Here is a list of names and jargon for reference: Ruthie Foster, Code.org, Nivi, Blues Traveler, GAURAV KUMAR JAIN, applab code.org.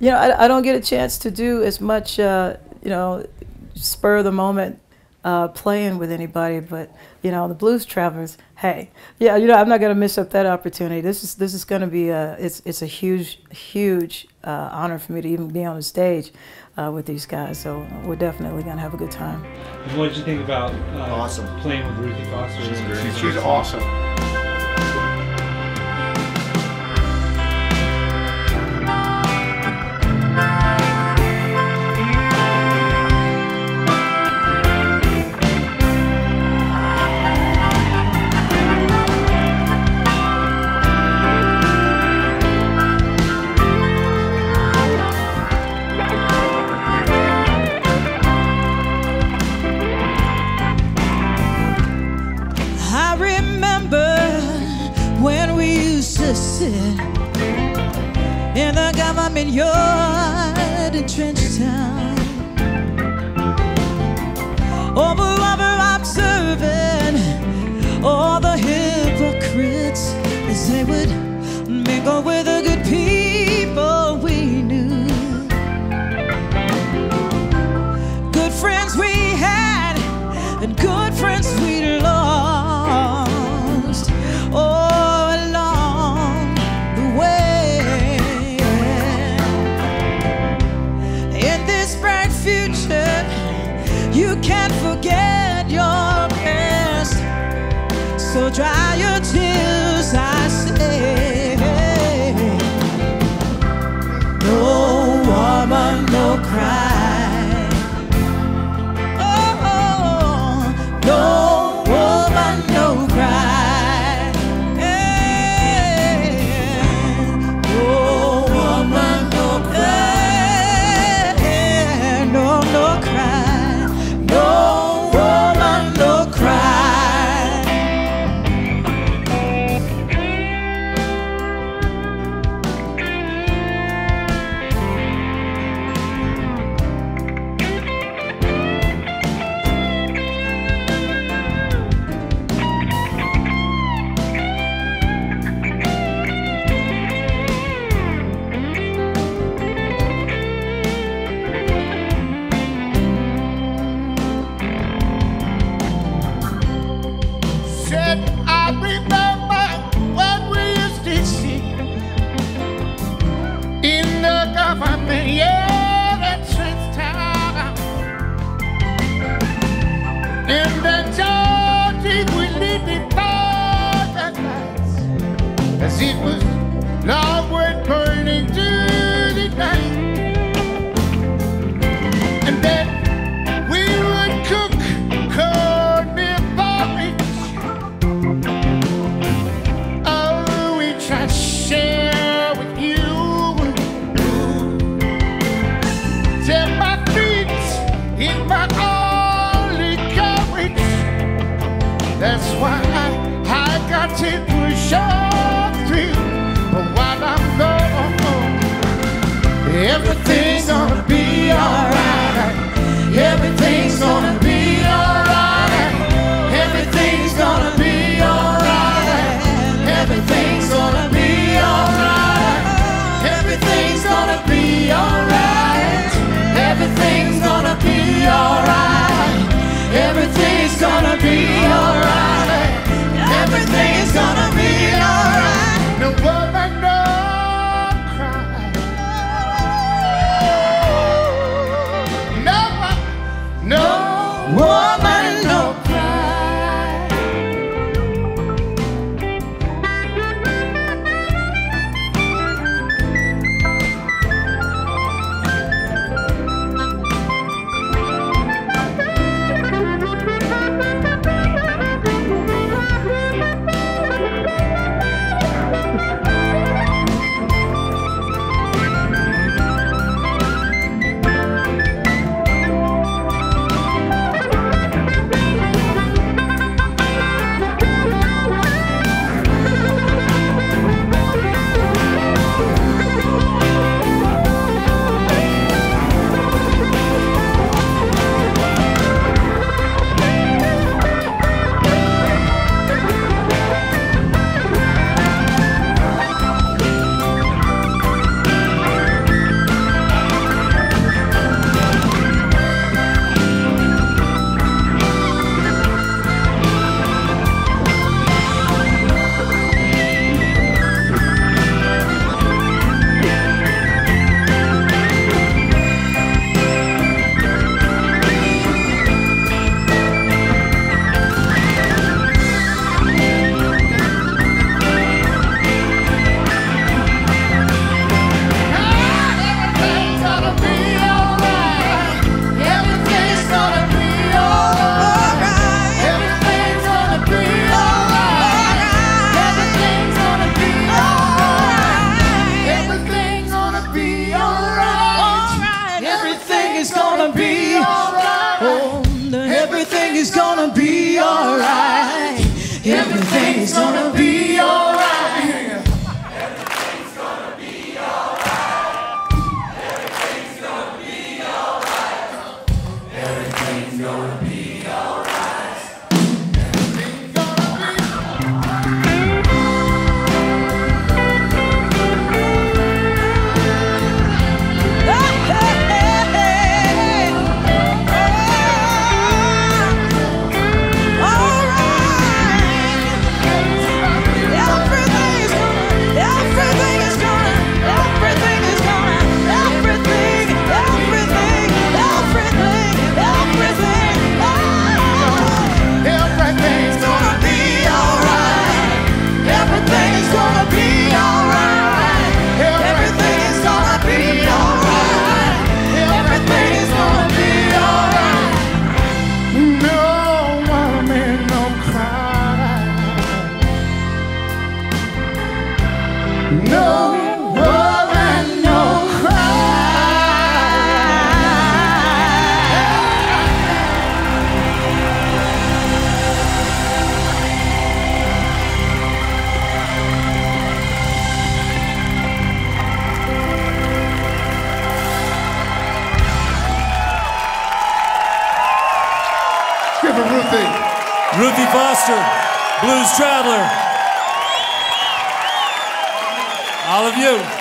You know, I don't get a chance to do as much, you know, spur of the moment playing with anybody, but, you know, the Blues Travelers, hey, yeah, you know, I'm not going to miss up that opportunity. This is going to be a, it's a huge, huge honor for me to even be on the stage with these guys, so we're definitely going to have a good time. What did you think about awesome. Playing with Ruthie Foster? She's awesome. In the government yard in Trenchtown, over observing all the hypocrites as they would mingle with the good people we knew. Good friends we had and good friends we lost. Oh, you can't forget your past, so dry your tears, I say. No woman, no cry. Oh, no woman, no cry. No woman, no cry. No, no cry. In the churches we lived in paradise, as it was love went burning to the night. And then we would cook cornmeal porridge. Oh, we tried to share with you. Till my feet in my arms. That's why I got to push on through. But while I'm gone, everything's gonna be alright. Everything's gonna be alright. Everything's gonna be alright. Everything's gonna be alright. Everything's gonna be alright. Everything's gonna be alright. Everything's gonna be alright. Everything's gonna be alright. No woman, no cry. Everything's gonna be alright. Everything's gonna be alright. Everything's gonna be alright. Everything's gonna be alright. Everything's gonna be Ruthie Foster, Blues Traveler. All of you.